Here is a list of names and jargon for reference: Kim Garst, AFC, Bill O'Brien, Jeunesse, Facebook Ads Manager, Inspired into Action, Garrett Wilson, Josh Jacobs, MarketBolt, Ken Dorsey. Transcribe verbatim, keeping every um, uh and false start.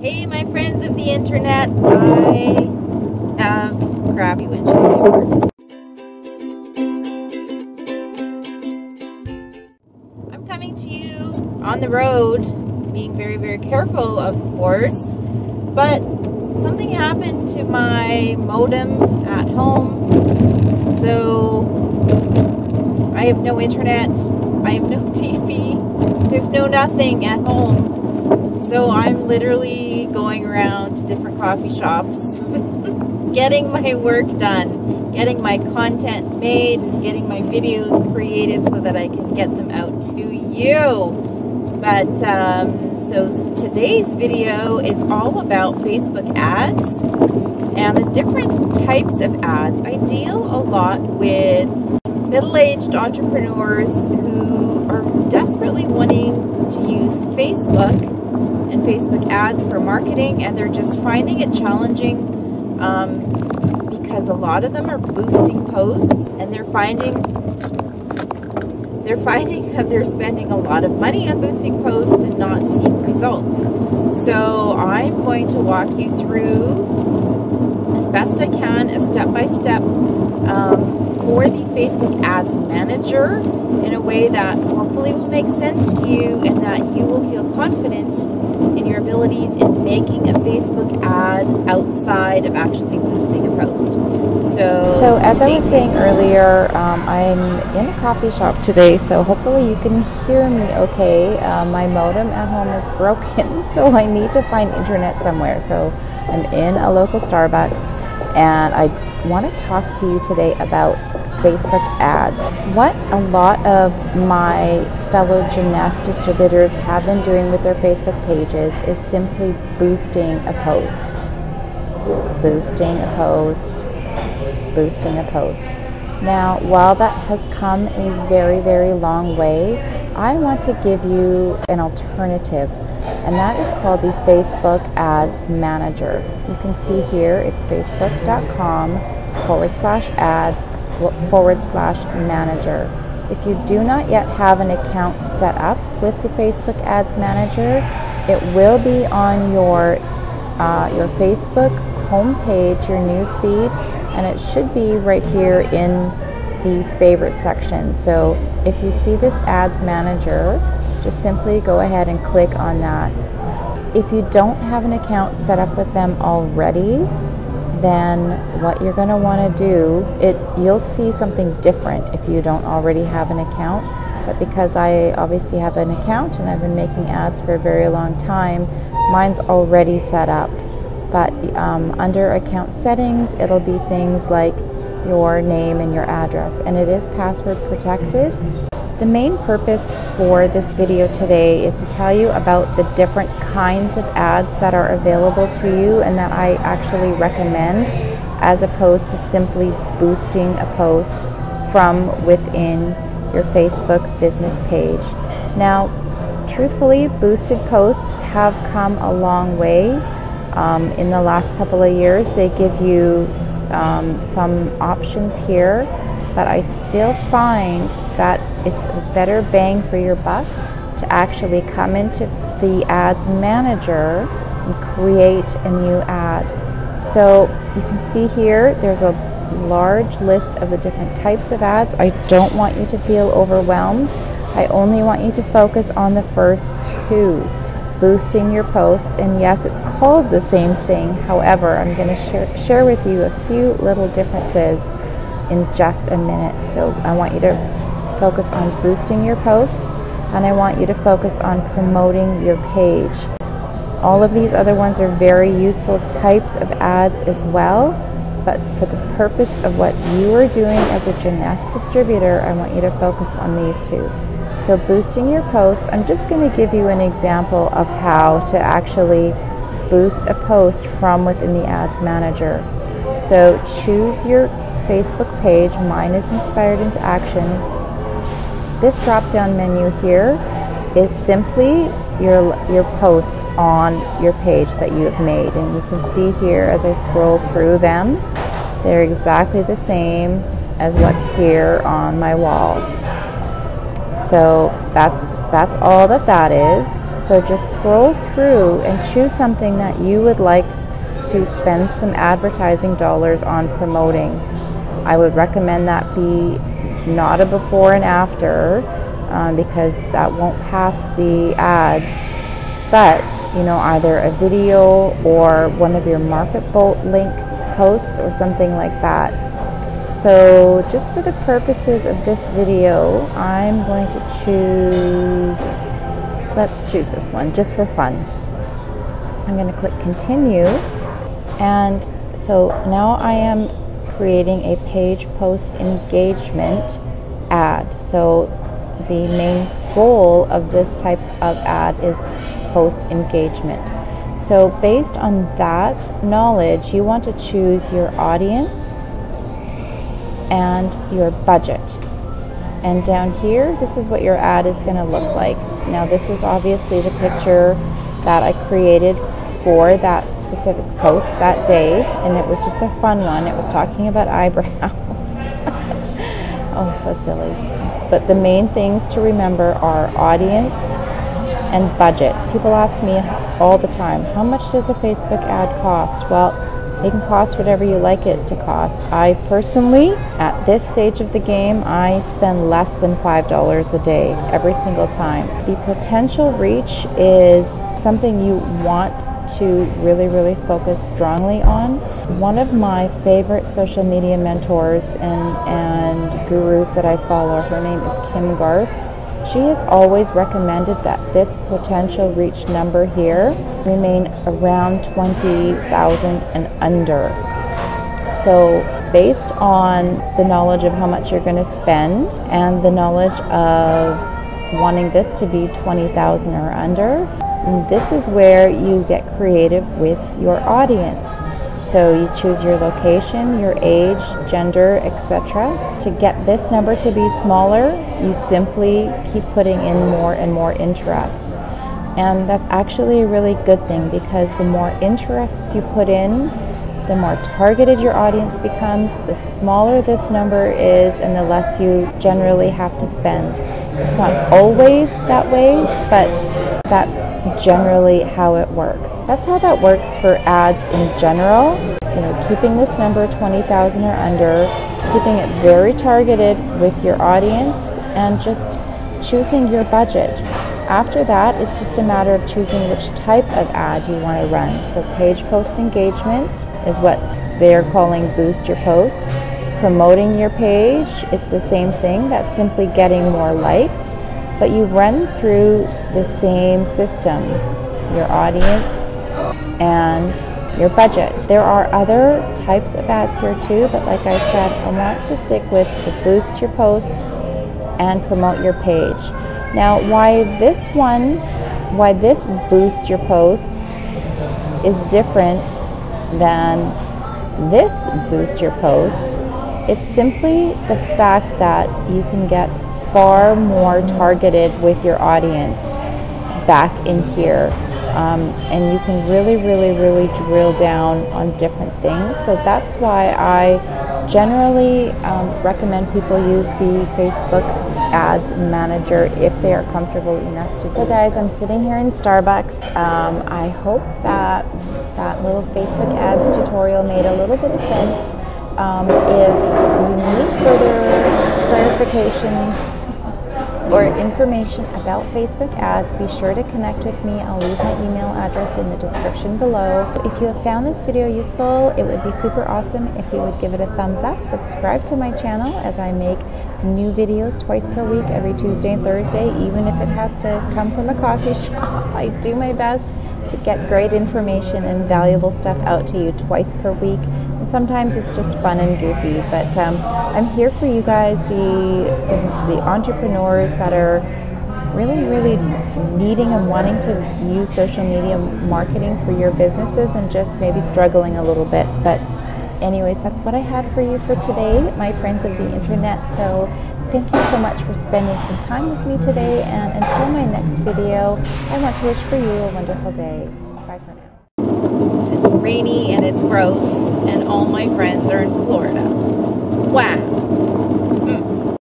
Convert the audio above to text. Hey, my friends of the internet, I have crappy windshield wipers. I'm coming to you on the road, being very, very careful, of course, but something happened to my modem at home, so I have no internet, I have no T V, there's no nothing at home. So I'm literally going around to different coffee shops, getting my work done, getting my content made, and getting my videos created so that I can get them out to you. But um, so today's video is all about Facebook ads and the different types of ads. I deal a lot with middle-aged entrepreneurs who are desperately wanting to use Facebook and Facebook ads for marketing, and they're just finding it challenging um, because a lot of them are boosting posts, and they're finding they're finding that they're spending a lot of money on boosting posts and not seeing results. So I'm going to walk you through as best I can, a step-by-step um, for the Facebook Ads Manager in a way that hopefully will make sense to you and that you will feel confident in your abilities in making a Facebook ad outside of actually boosting a post. So, so as I was saying earlier, um, I'm in a coffee shop today, so hopefully you can hear me okay. Uh, my modem at home is broken, so I need to find internet somewhere. So I'm in a local Starbucks, and I want to talk to you today about Facebook ads. What a lot of my fellow Jeunesse distributors have been doing with their Facebook pages is simply boosting a post, boosting a post, boosting a post. Now, while that has come a very, very long way, I want to give you an alternative, and that is called the Facebook Ads Manager. You can see here it's facebook dot com forward slash ads forward slash manager. If you do not yet have an account set up with the Facebook Ads Manager, it will be on your uh, your Facebook homepage, your newsfeed, and it should be right here in the favorite section. So if you see this Ads Manager, just simply go ahead and click on that. If you don't have an account set up with them already, then what you're going to want to do, it you'll see something different if you don't already have an account. But because I obviously have an account and I've been making ads for a very long time, mine's already set up. But um, under account settings, it'll be things like your name and your address, and it is password protected. The main purpose for this video today is to tell you about the different kinds of ads that are available to you and that I actually recommend, as opposed to simply boosting a post from within your Facebook business page. Now, truthfully, boosted posts have come a long way. Um, in the last couple of years, they give you um, some options here, but I still find that it's a better bang for your buck to actually come into the Ads Manager and create a new ad. So you can see here there's a large list of the different types of ads. I don't want you to feel overwhelmed. I only want you to focus on the first two, boosting your posts, and yes, it's called the same thing. However, I'm going to share, share with you a few little differences in just a minute. So I want you to focus on boosting your posts, and I want you to focus on promoting your page. All of these other ones are very useful types of ads as well, but for the purpose of what you are doing as a Jeunesse distributor, I want you to focus on these two. So boosting your posts, I'm just going to give you an example of how to actually boost a post from within the Ads Manager. So choose your Facebook page. Mine is Inspired into Action. This drop-down menu here is simply your, your posts on your page that you have made. And you can see here as I scroll through them, they're exactly the same as what's here on my wall. So that's that's all that that is. So just scroll through and choose something that you would like to spend some advertising dollars on promoting. I would recommend that be not a before and after, um, because that won't pass the ads. But, you know, either a video or one of your MarketBolt link posts or something like that. So just for the purposes of this video, I'm going to choose, let's choose this one just for fun. I'm going to click continue. And so now I am creating a page post engagement ad. So the main goal of this type of ad is post engagement. So based on that knowledge, you want to choose your audience and your budget. And down here, this is what your ad is going to look like. Now this is obviously the picture that I created for that specific post that day, and it was just a fun one. It was talking about eyebrows. Oh, so silly. But the main things to remember are audience and budget. People ask me all the time, how much does a Facebook ad cost? Well, it can cost whatever you like it to cost. I personally, at this stage of the game, I spend less than five dollars a day every single time. The potential reach is something you want to really, really focus strongly on. One of my favorite social media mentors and, and gurus that I follow, her name is Kim Garst. She has always recommended that this potential reach number here remain around twenty thousand and under. So based on the knowledge of how much you're going to spend and the knowledge of wanting this to be twenty thousand or under, this is where you get creative with your audience. So you choose your location, your age, gender, et cetera. To get this number to be smaller, you simply keep putting in more and more interests. And that's actually a really good thing, because the more interests you put in, the more targeted your audience becomes, the smaller this number is, and the less you generally have to spend. It's not always that way, but that's generally how it works. That's how that works for ads in general. You know, keeping this number twenty thousand or under, keeping it very targeted with your audience, and just choosing your budget. After that, it's just a matter of choosing which type of ad you want to run. So page post engagement is what they're calling boost your posts. Promoting your page, it's the same thing. That's simply getting more likes, but you run through the same system, your audience and your budget. There are other types of ads here too, but like I said, I want to stick with the boost your posts and promote your page. Now, why this one, why this boost your post is different than this boost your post, it's simply the fact that you can get far more targeted with your audience back in here. Um, and you can really, really, really drill down on different things. So that's why I generally um, recommend people use the Facebook Ads Manager if they are comfortable enough to do so. So guys, I'm sitting here in Starbucks. Um, I hope that that little Facebook Ads tutorial made a little bit of sense. Um, if you need further clarification or information about Facebook ads, be sure to connect with me. I'll leave my email address in the description below. If you have found this video useful, it would be super awesome if you would give it a thumbs up, subscribe to my channel as I make new videos twice per week, every Tuesday and Thursday, even if it has to come from a coffee shop. I do my best to get great information and valuable stuff out to you twice per week. Sometimes it's just fun and goofy, but um, I'm here for you guys, the, the entrepreneurs that are really, really needing and wanting to use social media marketing for your businesses and just maybe struggling a little bit. But anyways, that's what I had for you for today, my friends of the internet. So thank you so much for spending some time with me today, and until my next video, I want to wish for you a wonderful day. Bye for now. It's rainy and it's gross, and all my friends are in Florida. Wow.